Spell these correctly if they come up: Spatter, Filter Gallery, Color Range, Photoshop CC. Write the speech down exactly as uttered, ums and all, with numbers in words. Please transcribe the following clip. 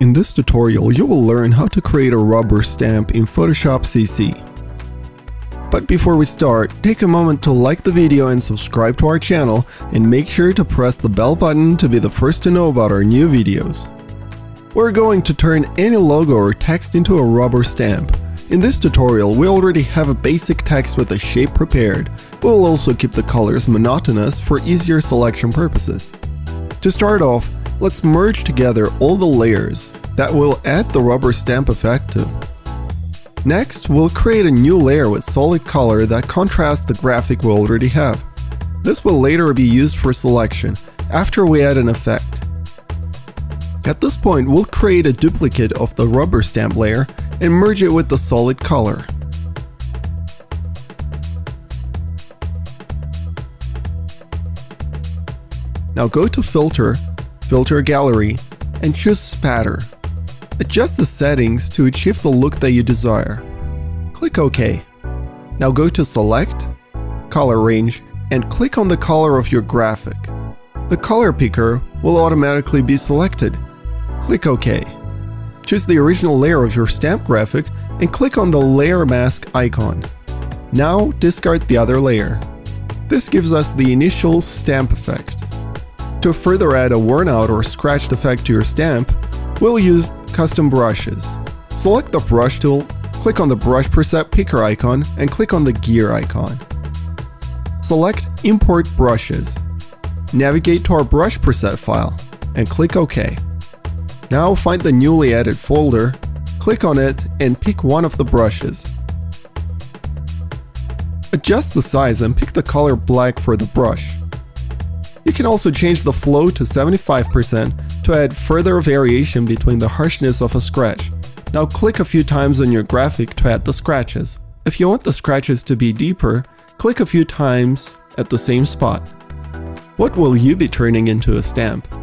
In this tutorial, you will learn how to create a rubber stamp in Photoshop C C. But before we start, take a moment to like the video and subscribe to our channel, and make sure to press the bell button to be the first to know about our new videos. We're going to turn any logo or text into a rubber stamp. In this tutorial, we already have a basic text with a shape prepared. We'll also keep the colors monotonous for easier selection purposes. To start off, let's merge together all the layers. That will add the rubber stamp effect to. Next, we'll create a new layer with solid color that contrasts the graphic we already have. This will later be used for selection, after we add an effect. At this point, we'll create a duplicate of the rubber stamp layer and merge it with the solid color. Now go to Filter, Filter Gallery, and choose Spatter. Adjust the settings to achieve the look that you desire. Click OK. Now go to Select, Color Range, and click on the color of your graphic. The color picker will automatically be selected. Click OK. Choose the original layer of your stamp graphic and click on the layer mask icon. Now discard the other layer. This gives us the initial stamp effect. To further add a worn out or scratched effect to your stamp, we'll use custom brushes. Select the brush tool, click on the brush preset picker icon, and click on the gear icon. Select Import Brushes. Navigate to our brush preset file and click OK. Now find the newly added folder, click on it, and pick one of the brushes. Adjust the size and pick the color black for the brush. You can also change the flow to seventy-five percent to add further variation between the harshness of a scratch. Now click a few times on your graphic to add the scratches. If you want the scratches to be deeper, click a few times at the same spot. What will you be turning into a stamp?